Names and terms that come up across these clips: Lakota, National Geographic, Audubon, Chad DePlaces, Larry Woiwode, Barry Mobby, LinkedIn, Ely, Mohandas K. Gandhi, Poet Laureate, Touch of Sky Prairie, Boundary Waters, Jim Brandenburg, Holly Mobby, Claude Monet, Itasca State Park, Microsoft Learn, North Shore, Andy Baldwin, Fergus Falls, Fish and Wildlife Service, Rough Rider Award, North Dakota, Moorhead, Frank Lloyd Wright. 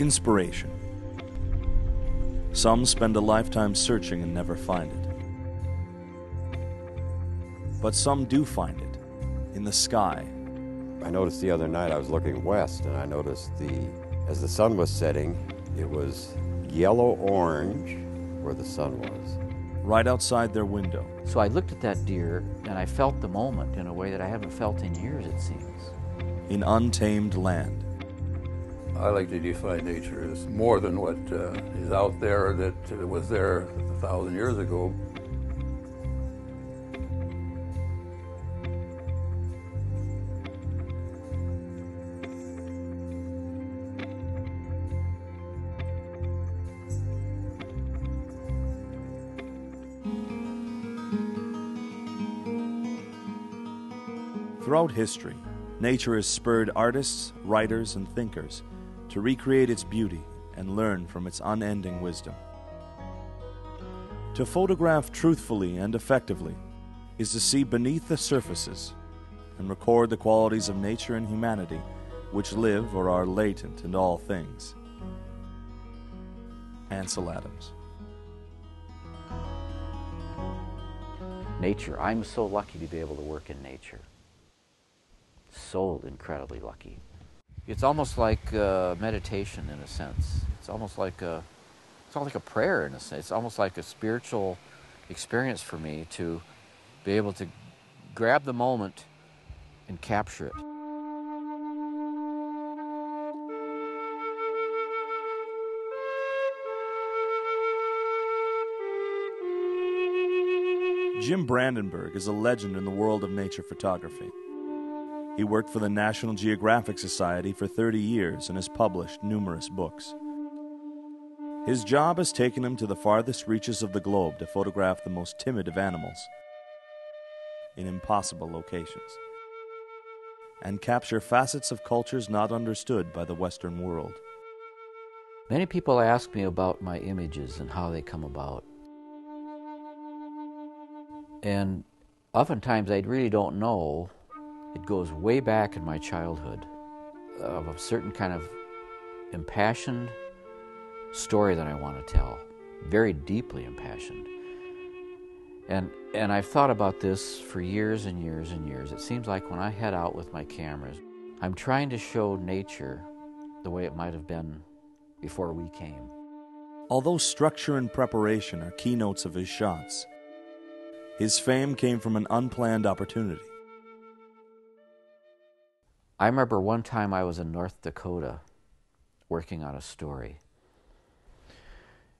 inspiration. Some spend a lifetime searching and never find it. But some do find it, in the sky. I noticed the other night I was looking west, and I noticed as the sun was setting, it was yellow-orange where the sun was. Right outside their window. So I looked at that deer, and I felt the moment in a way that I haven't felt in years, it seems. In untamed land. I like to define nature as more than what is out there that was there 1,000 years ago. Throughout history, nature has spurred artists, writers, and thinkers to recreate its beauty and learn from its unending wisdom. To photograph truthfully and effectively is to see beneath the surfaces and record the qualities of nature and humanity which live or are latent in all things. Ansel Adams. Nature. I'm so lucky to be able to work in nature. So incredibly lucky. It's almost like meditation in a sense. It's almost like a prayer in a sense. It's almost like a spiritual experience for me to be able to grab the moment and capture it. Jim Brandenburg is a legend in the world of nature photography. He worked for the National Geographic Society for 30 years and has published numerous books. His job has taken him to the farthest reaches of the globe to photograph the most timid of animals in impossible locations and capture facets of cultures not understood by the Western world. Many people ask me about my images and how they come about. And oftentimes I really don't know. It goes way back in my childhood of a certain kind of impassioned story that I want to tell, very deeply impassioned. And I've thought about this for years and years and years. It seems like when I head out with my cameras, I'm trying to show nature the way it might have been before we came. Although structure and preparation are keynotes of his shots, his fame came from an unplanned opportunity. I remember one time I was in North Dakota working on a story,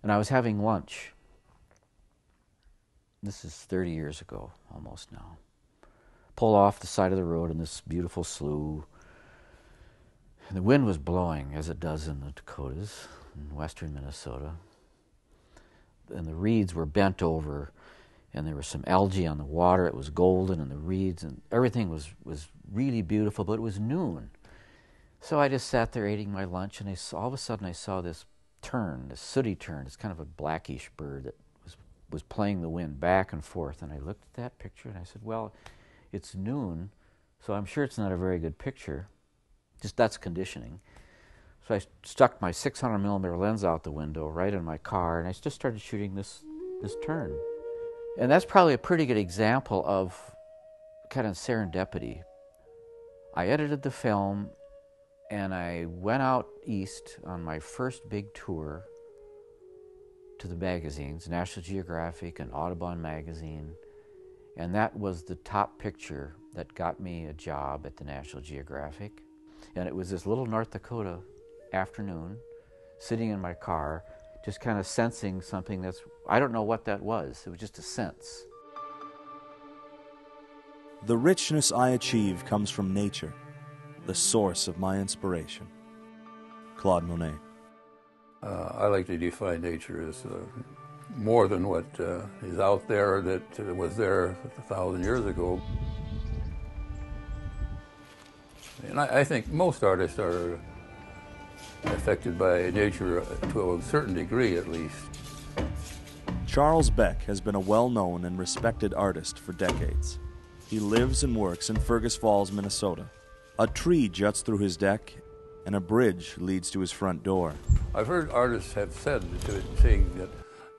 and I was having lunch. This is 30 years ago, almost now. Pulled off the side of the road in this beautiful slough, and the wind was blowing, as it does in the Dakotas, in western Minnesota, and the reeds were bent over, and there was some algae on the water. It was golden in the reeds, and everything was really beautiful, but it was noon. So I just sat there eating my lunch, and all of a sudden I saw this tern, this sooty tern. It's kind of a blackish bird that was playing the wind back and forth, and I looked at that picture and I said, well, it's noon, so I'm sure it's not a very good picture. Just that's conditioning. So I stuck my 600 millimeter lens out the window right in my car, and I just started shooting this tern. And that's probably a pretty good example of kind of serendipity. I edited the film, and I went out east on my first big tour to the magazines, National Geographic and Audubon magazine, and that was the top picture that got me a job at the National Geographic. And it was this little North Dakota afternoon, sitting in my car, just kind of sensing something I don't know what that was. It was just a sense. The richness I achieve comes from nature, the source of my inspiration. Claude Monet. I like to define nature as more than what is out there that was there 1,000 years ago. And I think most artists are affected by nature to a certain degree, at least. Charles Beck has been a well-known and respected artist for decades. He lives and works in Fergus Falls, Minnesota. A tree juts through his deck, and a bridge leads to his front door. I've heard artists have said, saying that,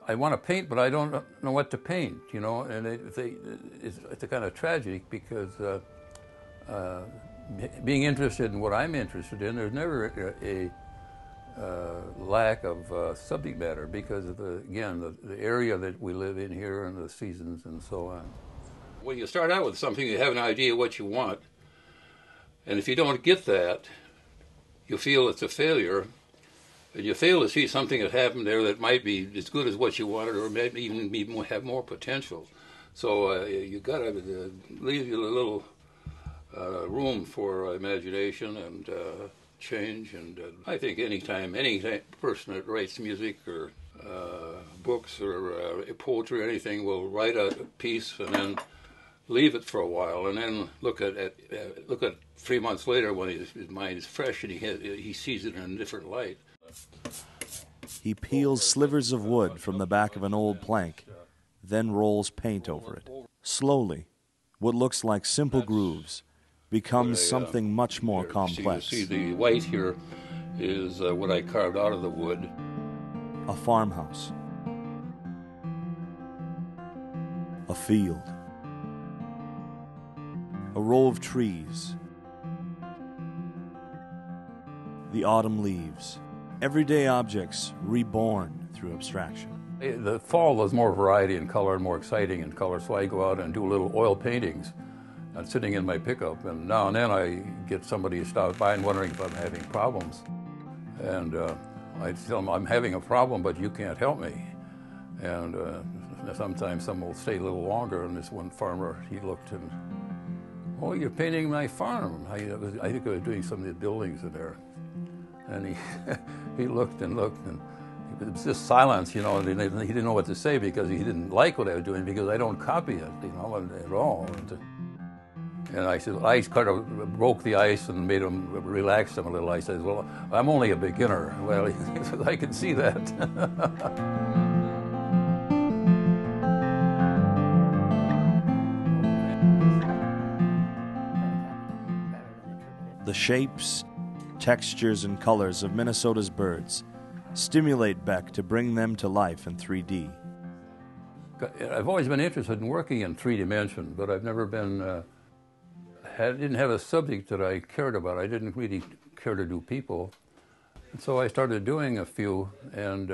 I want to paint, but I don't know what to paint, you know, and it's a kind of tragic because being interested in what I'm interested in, there's never a lack of subject matter because of, the area that we live in here and the seasons and so on. When you start out with something, you have an idea what you want, and if you don't get that, you feel it's a failure, and you fail to see something that happened there that might be as good as what you wanted or maybe even have more potential. So you've got to leave you a little room for imagination and change. And I think any person that writes music or books or poetry or anything will write a piece and then leave it for a while and then look at 3 months later when his mind is fresh and he sees it in a different light. He peels slivers of wood from the back of an old plank, then rolls paint over it. Slowly, what looks like simple grooves becomes something much more complex. You see the white here is what I carved out of the wood. A farmhouse. A field. A row of trees. The autumn leaves. Everyday objects reborn through abstraction. The fall there's more variety in color and more exciting in color, so I go out and do little oil paintings. I'm sitting in my pickup, and now and then I get somebody to stop by and wondering if I'm having problems. And I tell them, I'm having a problem, but you can't help me. And sometimes some will stay a little longer, and this one farmer, he looked and, oh, you're painting my farm. I think I was doing some of the buildings in there. And he looked and looked, and it was just silence, you know, and he didn't know what to say because he didn't like what I was doing because I don't copy it, you know, at all. And I said, well, I kind of broke the ice and made him relax him a little. I said, well, I'm only a beginner. Well, he said, I can see that. The shapes, textures and colors of Minnesota's birds stimulate Beck to bring them to life in 3D. I've always been interested in working in three dimensions, but I've never been, didn't have a subject that I cared about. I didn't really care to do people. And so I started doing a few, and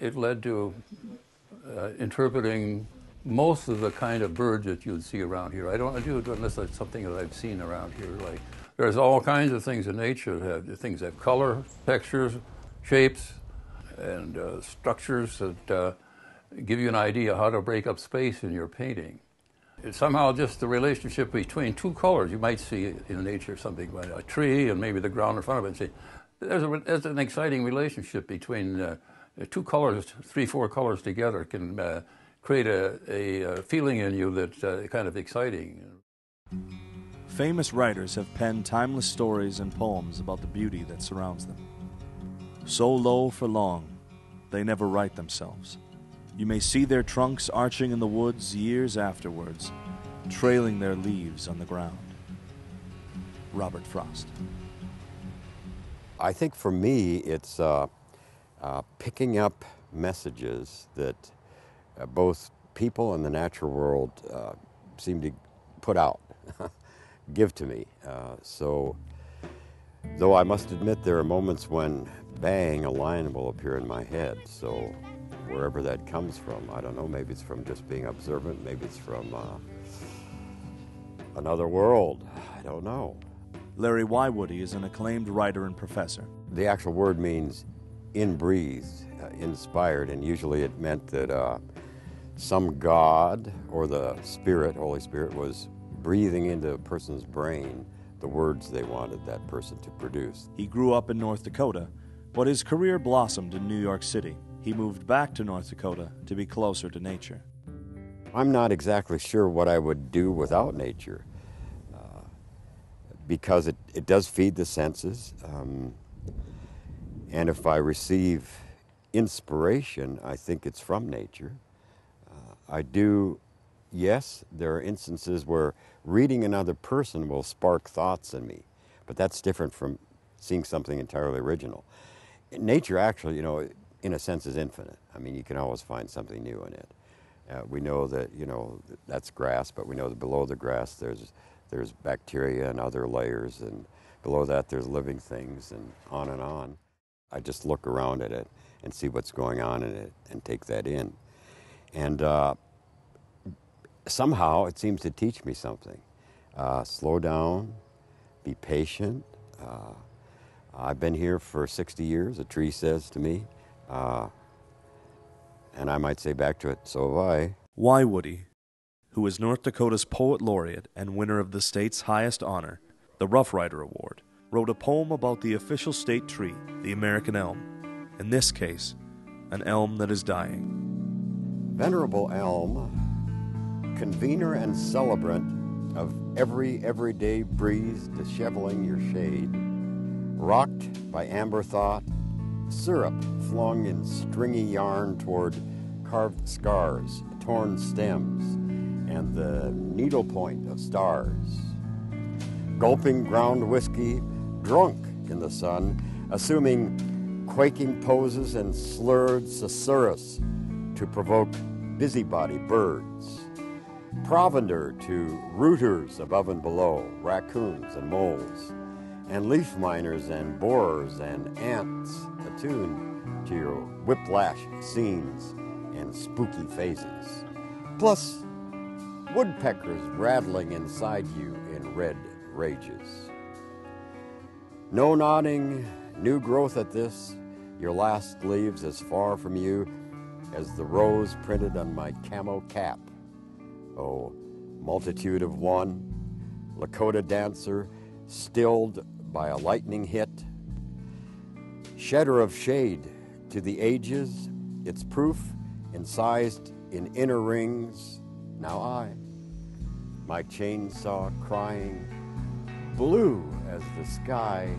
it led to interpreting most of the kind of birds that you'd see around here. I don't do it unless it's something that I've seen around here. Like there's all kinds of things in nature that have, things that have color, textures, shapes, and structures that give you an idea how to break up space in your painting. It's somehow just the relationship between two colors. You might see in nature something like a tree and maybe the ground in front of it and say, there's an exciting relationship between two colors, three, four colors together can create a feeling in you that's kind of exciting. Famous writers have penned timeless stories and poems about the beauty that surrounds them. So low for long, they never write themselves. You may see their trunks arching in the woods years afterwards, trailing their leaves on the ground. Robert Frost. I think for me, it's picking up messages that both people and the natural world seem to put out, give to me. So, though I must admit there are moments when, bang, a line will appear in my head. So, wherever that comes from, I don't know, maybe it's from just being observant, maybe it's from another world, I don't know. Larry Woiwode is an acclaimed writer and professor. The actual word means inbreathed, inspired, and usually it meant that some god or the spirit, Holy Spirit, was breathing into a person's brain the words they wanted that person to produce. He grew up in North Dakota, but his career blossomed in New York City. He moved back to North Dakota to be closer to nature. I'm not exactly sure what I would do without nature because it does feed the senses. And if I receive inspiration, I think it's from nature. I do, yes, there are instances where reading another person will spark thoughts in me, But that's different from seeing something entirely original. Nature actually, you know, in a sense is infinite. I mean, you can always find something new in it. We know that, you know, that's grass, but we know that below the grass there's bacteria and other layers, and below that there's living things, and on and on. I just look around at it and see what's going on in it and take that in. And somehow it seems to teach me something. Slow down, be patient. I've been here for 60 years, a tree says to me. And I might say back to it, so have I. Woiwode, who is North Dakota's Poet Laureate and winner of the state's highest honor, the Rough Rider Award, wrote a poem about the official state tree, the American elm. In this case, an elm that is dying. Venerable elm, convener and celebrant of every everyday breeze disheveling your shade, rocked by amber thought, syrup flung in stringy yarn toward carved scars, torn stems, and the needle point of stars. Gulping ground whiskey, drunk in the sun, assuming quaking poses and slurred susurrus to provoke busybody birds. Provender to rooters above and below, raccoons and moles, and leaf miners and borers and ants, attuned to your whiplash scenes and spooky phases. Plus, woodpeckers rattling inside you in red rages. No nodding, new growth at this, your last leaves as far from you as the rose printed on my camo cap. Oh, multitude of one, Lakota dancer, stilled by a lightning hit. Shedder of shade to the ages, its proof incised in inner rings. Now I, my chainsaw crying, blue as the sky,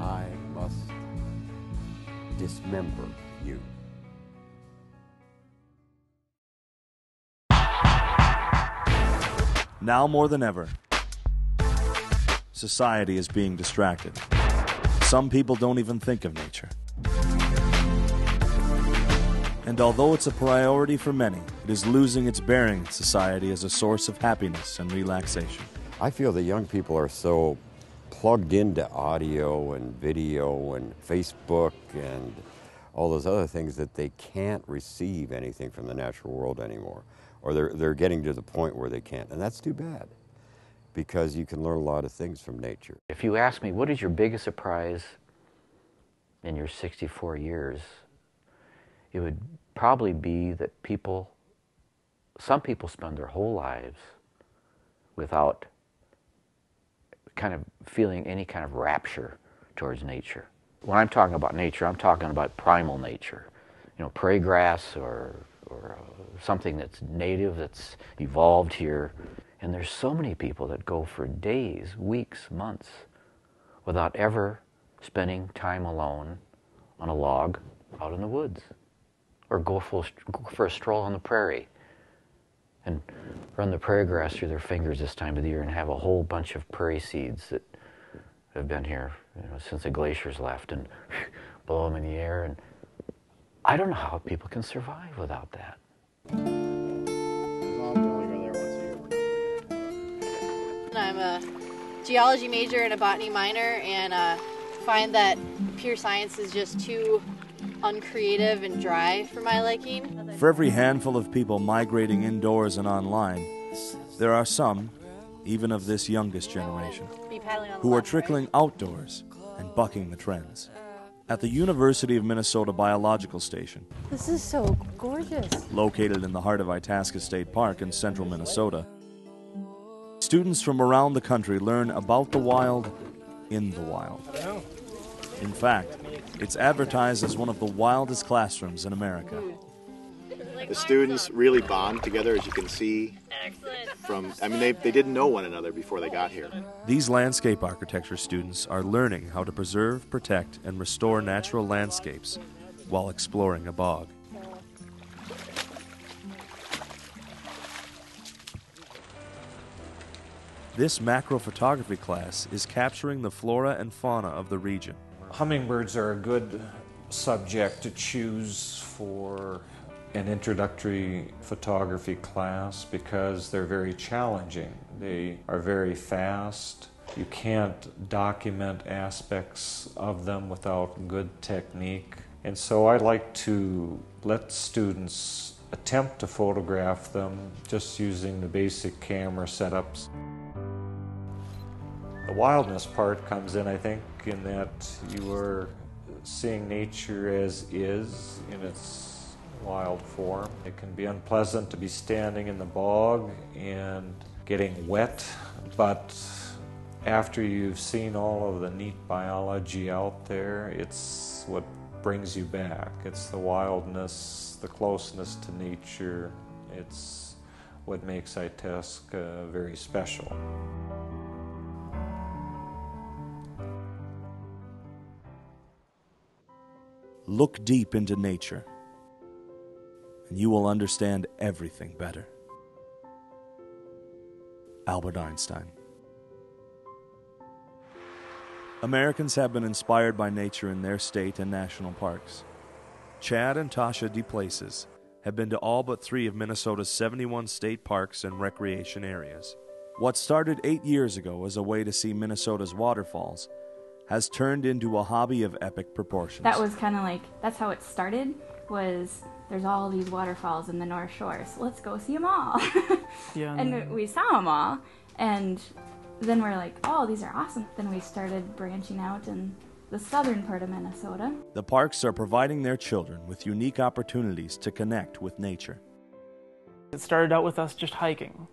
I must dismember you. Now more than ever, society is being distracted. Some people don't even think of nature. And although it's a priority for many, it is losing its bearing in society as a source of happiness and relaxation. I feel that young people are so plugged into audio and video and Facebook and all those other things that they can't receive anything from the natural world anymore. Or they're getting to the point where they can't, and that's too bad, because you can learn a lot of things from nature. If you ask me, what is your biggest surprise in your 64 years, it would probably be that people, some people spend their whole lives without kind of feeling any kind of rapture towards nature. When I'm talking about nature, I'm talking about primal nature, you know, prairie grass or something that's native, that's evolved here. And there's so many people that go for days, weeks, months without ever spending time alone on a log out in the woods, or go for a stroll on the prairie and run the prairie grass through their fingers this time of the year and have a whole bunch of prairie seeds that have been here, you know, since the glaciers left, and blow them in the air. And I don't know how people can survive without that. I'm a geology major and a botany minor, and find that pure science is just too uncreative and dry for my liking. For every handful of people migrating indoors and online, there are some, even of this youngest generation, who are trickling outdoors and bucking the trends. At the University of Minnesota Biological Station. This is so gorgeous. Located in the heart of Itasca State Park in central Minnesota, students from around the country learn about the wild in the wild. In fact, it's advertised as one of the wildest classrooms in America. The students really bond together, as you can see. From, I mean, they didn't know one another before they got here. These landscape architecture students are learning how to preserve, protect, and restore natural landscapes while exploring a bog. This macro photography class is capturing the flora and fauna of the region. Hummingbirds are a good subject to choose for an introductory photography class because they're very challenging. They are very fast. You can't document aspects of them without good technique. And so I like to let students attempt to photograph them just using the basic camera setups. The wildness part comes in, I think, in that you are seeing nature as is in its wild form. It can be unpleasant to be standing in the bog and getting wet, but after you've seen all of the neat biology out there, it's what brings you back. It's the wildness, the closeness to nature. It's what makes Itasca very special. Look deep into nature, and you will understand everything better. Albert Einstein. Americans have been inspired by nature in their state and national parks. Chad and Tasha DePlaces have been to all but 3 of Minnesota's 71 state parks and recreation areas. What started 8 years ago as a way to see Minnesota's waterfalls has turned into a hobby of epic proportions. That was kind of like, that's how it started, was there's all these waterfalls in the North Shore, so let's go see them all. Yeah, and we saw them all, and then we're like, oh, these are awesome. Then we started branching out in the southern part of Minnesota. The parks are providing their children with unique opportunities to connect with nature. It started out with us just hiking,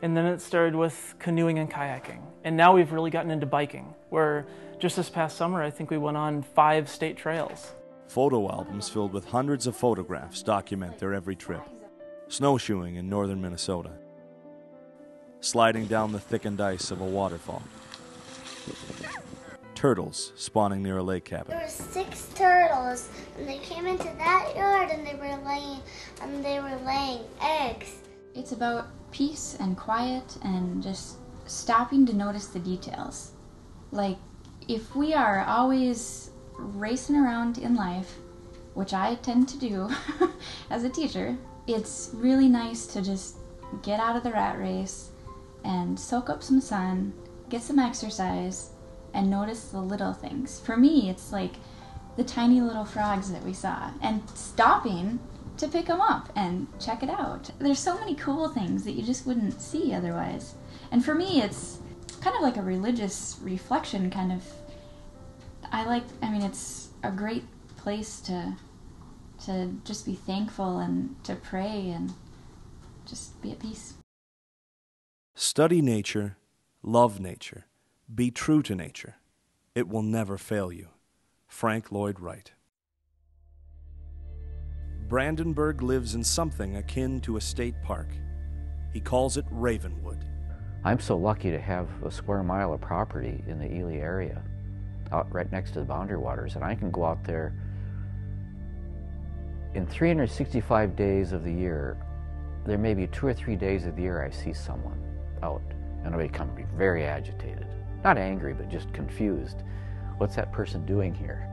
and then it started with canoeing and kayaking. And now we've really gotten into biking, where just this past summer, I think we went on 5 state trails. Photo albums filled with hundreds of photographs document their every trip. Snowshoeing in northern Minnesota. Sliding down the thickened ice of a waterfall. Turtles spawning near a lake cabin. There were 6 turtles, and they came into that yard, and they were laying eggs. It's about peace and quiet and just stopping to notice the details. Like, if we are always racing around in life, which I tend to do as a teacher, it's really nice to just get out of the rat race and soak up some sun, get some exercise, and notice the little things. For me, it's like the tiny little frogs that we saw, and stopping to pick them up and check it out. There's so many cool things that you just wouldn't see otherwise. And for me, it's kind of like a religious reflection, kind of. I mean, it's a great place to just be thankful and to pray and just be at peace. Study nature, love nature, be true to nature. It will never fail you. Frank Lloyd Wright. Brandenburg lives in something akin to a state park. He calls it Ravenwood. I'm so lucky to have a square mile of property in the Ely area, out right next to the Boundary Waters, and I can go out there in 365 days of the year. There may be 2 or 3 days of the year I see someone out, and I become very agitated. Not angry, but just confused. What's that person doing here?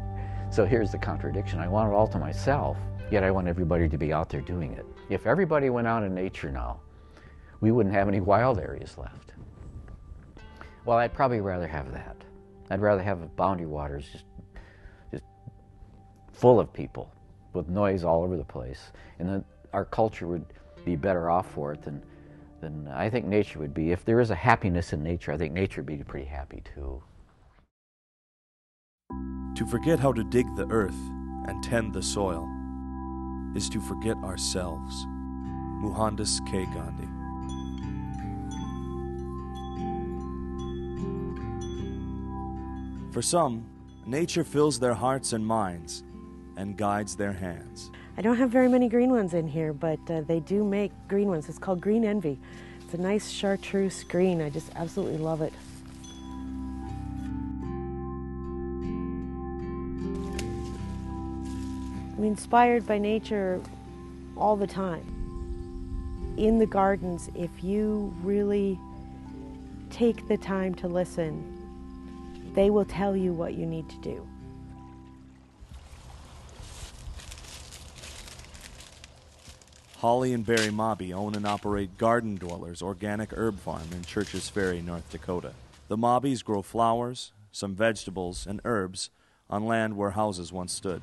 So here's the contradiction. I want it all to myself, yet I want everybody to be out there doing it. If everybody went out in nature now, we wouldn't have any wild areas left. Well, I'd probably rather have that. I'd rather have Boundary Waters just full of people with noise all over the place, and then our culture would be better off for it than I think nature would be. If there is a happiness in nature, I think nature would be pretty happy too. To forget how to dig the earth and tend the soil is to forget ourselves. Mohandas K. Gandhi. For some, nature fills their hearts and minds and guides their hands. I don't have very many green ones in here, but they do make green ones. It's called Green Envy. It's a nice chartreuse green. I just absolutely love it. I'm inspired by nature all the time. In the gardens, if you really Take the time to listen. They will tell you what you need to do. Holly and Barry Mobby own and operate Garden Dwellers Organic Herb Farm in Churches Ferry, North Dakota. The Mobbys grow flowers, some vegetables, and herbs on land where houses once stood.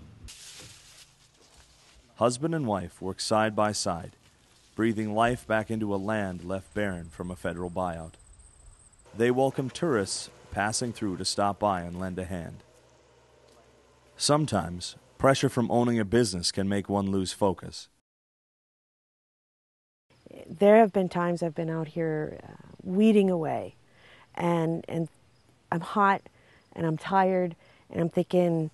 Husband and wife work side by side, breathing life back into a land left barren from a federal buyout. They welcome tourists passing through to stop by and lend a hand. Sometimes, pressure from owning a business can make one lose focus. There have been times I've been out here weeding away, and I'm hot, and I'm tired, and I'm thinking,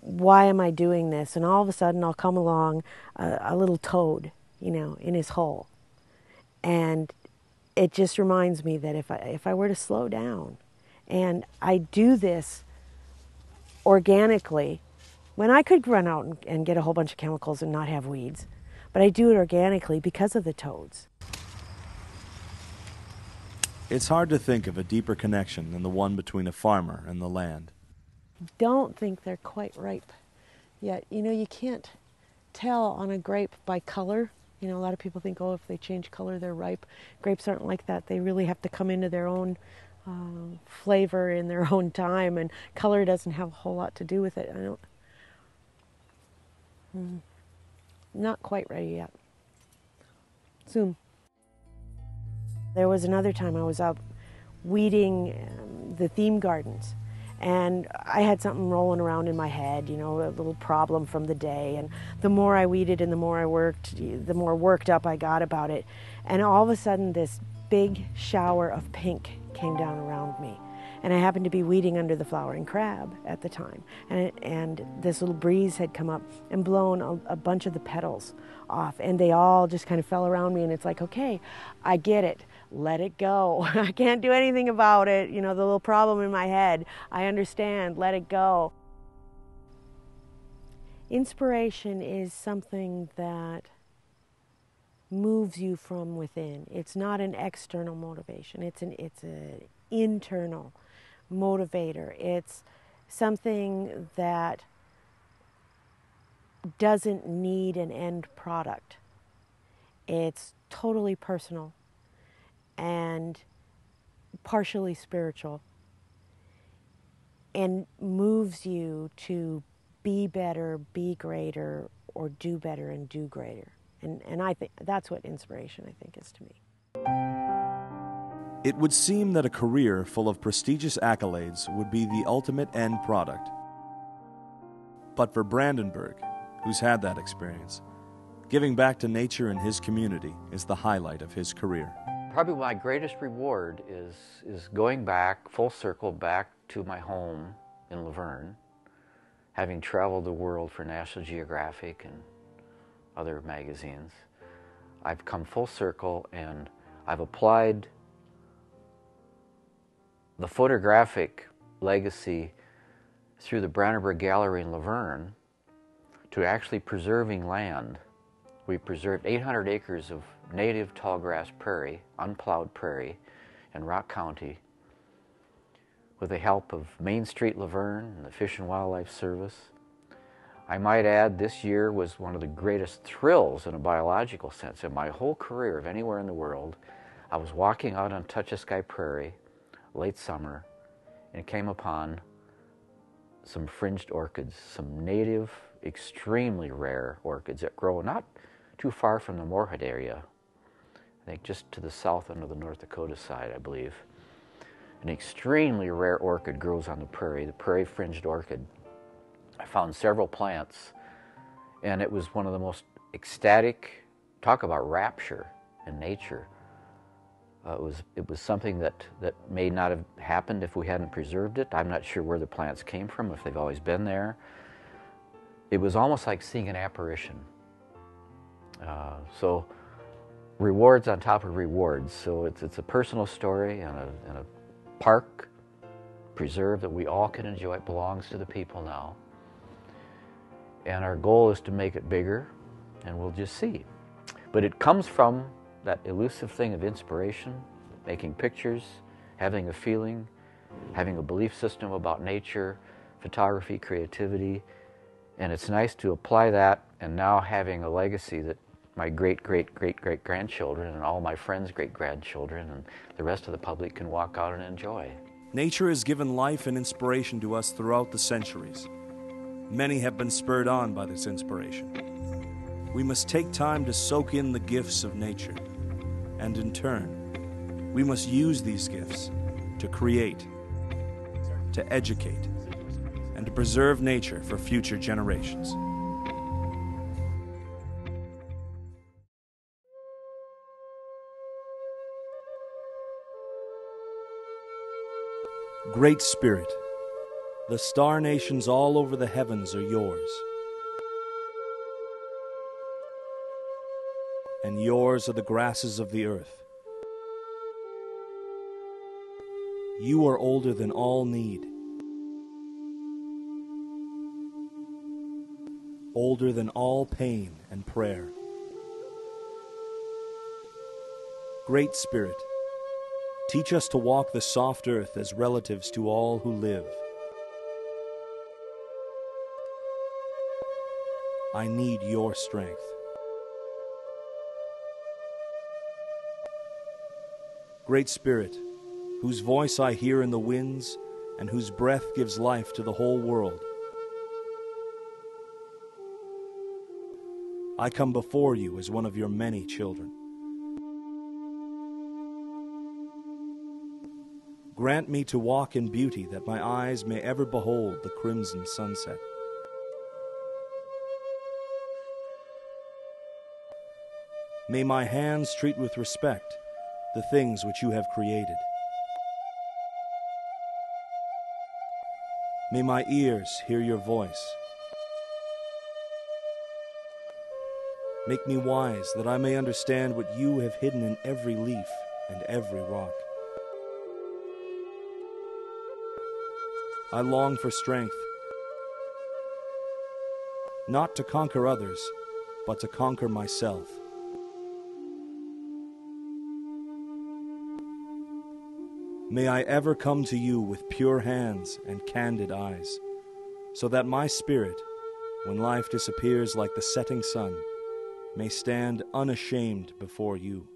why am I doing this? And all of a sudden, I'll come along a little toad, you know, in his hole, and it just reminds me that if I were to slow down, and I do this organically, when I could run out and get a whole bunch of chemicals and not have weeds. But I do it organically because of the toads. It's hard to think of a deeper connection than the one between a farmer and the land. Don't think they're quite ripe yet. You know, you can't tell on a grape by color. You know, a lot of people think, oh, if they change color, they're ripe. Grapes aren't like that. They really have to come into their own flavor in their own time, and color doesn't have a whole lot to do with it. Not quite ready yet. Soon. There was another time I was out weeding the theme gardens, and I had something rolling around in my head, you know, a little problem from the day, and the more I weeded and the more I worked, the more worked up I got about it. And all of a sudden this big shower of pink came down around me, and I happened to be weeding under the flowering crab at the time, and this little breeze had come up and blown a bunch of the petals off, and they all just kind of fell around me, and it's like, okay, I get it, let it go. I can't do anything about it, you know, the little problem in my head, I understand, let it go. Inspiration is something that moves you from within. It's not an external motivation, it's an internal motivator. It's something that doesn't need an end product. It's totally personal and partially spiritual, and moves you to be better, be greater, or do better and do greater. And I think that's what inspiration, I think, is to me. It would seem that a career full of prestigious accolades would be the ultimate end product. But for Brandenburg, who's had that experience, giving back to nature and his community is the highlight of his career. Probably my greatest reward is going back, full circle, back to my home in Laverne, having traveled the world for National Geographic and other magazines. I've come full circle, and I've applied the photographic legacy through the Brandenburg Gallery in Laverne to actually preserving land. We preserved 800 acres of native tall grass prairie, unplowed prairie, in Rock County with the help of Main Street Laverne and the Fish and Wildlife Service. I might add, this year was one of the greatest thrills in a biological sense in my whole career of anywhere in the world. I was walking out on Touch of Sky Prairie late summer and came upon some fringed orchids, some native, extremely rare orchids that grow not too far from the Moorhead area. I think just to the south end of the North Dakota side, I believe. An extremely rare orchid grows on the prairie fringed orchid. I found several plants, and it was one of the most ecstatic, talk about rapture in nature. It was something that may not have happened if we hadn't preserved it. I'm not sure where the plants came from, if they've always been there. It was almost like seeing an apparition. So rewards on top of rewards. So it's a personal story and a park preserve that we all can enjoy. It belongs to the people now. And our goal is to make it bigger, and we'll just see. But it comes from that elusive thing of inspiration, making pictures, having a feeling, having a belief system about nature, photography, creativity, and it's nice to apply that and now having a legacy that my great-great-great-great-grandchildren and all my friends' great-grandchildren and the rest of the public can walk out and enjoy. Nature has given life and inspiration to us throughout the centuries. Many have been spurred on by this inspiration. We must take time to soak in the gifts of nature, and in turn, we must use these gifts to create, to educate, and to preserve nature for future generations. Great Spirit, the star nations all over the heavens are yours, and yours are the grasses of the earth. You are older than all need, older than all pain and prayer. Great Spirit, teach us to walk the soft earth as relatives to all who live. I need your strength. Great Spirit, whose voice I hear in the winds and whose breath gives life to the whole world, I come before you as one of your many children. Grant me to walk in beauty that my eyes may ever behold the crimson sunset. May my hands treat with respect the things which you have created. May my ears hear your voice. Make me wise that I may understand what you have hidden in every leaf and every rock. I long for strength, not to conquer others, but to conquer myself. May I ever come to you with pure hands and candid eyes, so that my spirit, when life disappears like the setting sun, may stand unashamed before you.